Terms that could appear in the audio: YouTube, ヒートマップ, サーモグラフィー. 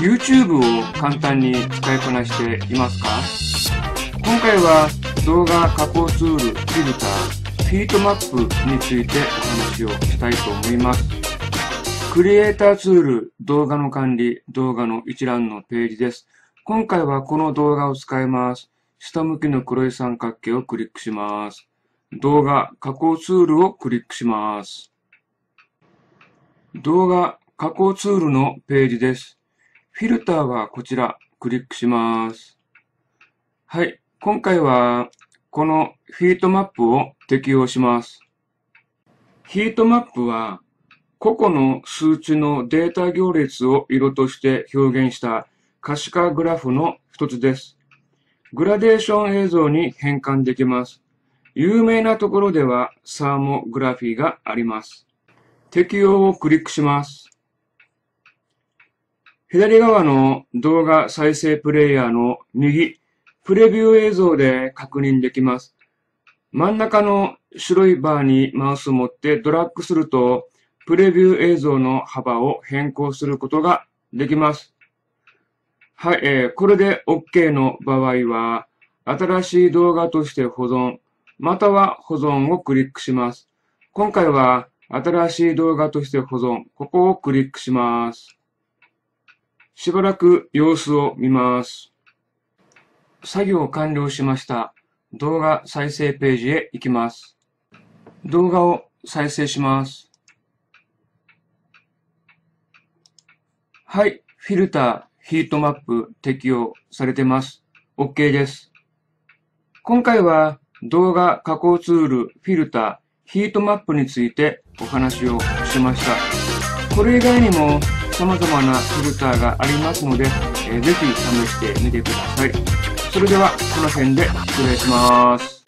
YouTube を簡単に使いこなしていますか？今回は動画加工ツール、フィルター、フィートマップについてお話をしたいと思います。クリエイターツール、動画の管理、動画の一覧のページです。今回はこの動画を使います。下向きの黒い三角形をクリックします。動画加工ツールをクリックします。動画加工ツールのページです。フィルターはこちら、クリックします。はい。今回はこのヒートマップを適用します。ヒートマップは個々の数値のデータ行列を色として表現した可視化グラフの一つです。グラデーション映像に変換できます。有名なところではサーモグラフィーがあります。適用をクリックします。左側の動画再生プレイヤーの右、プレビュー映像で確認できます。真ん中の白いバーにマウスを持ってドラッグすると、プレビュー映像の幅を変更することができます。はい、これで OK の場合は、新しい動画として保存、または保存をクリックします。今回は、新しい動画として保存、ここをクリックします。しばらく様子を見ます。作業完了しました。動画再生ページへ行きます。動画を再生します。はい。フィルター、ヒートマップ適用されてます。OK です。今回は動画加工ツール、フィルター、ヒートマップについてお話をしました。これ以外にも様々なフィルターがありますので、ぜひ試してみてください。それではこの辺で失礼します。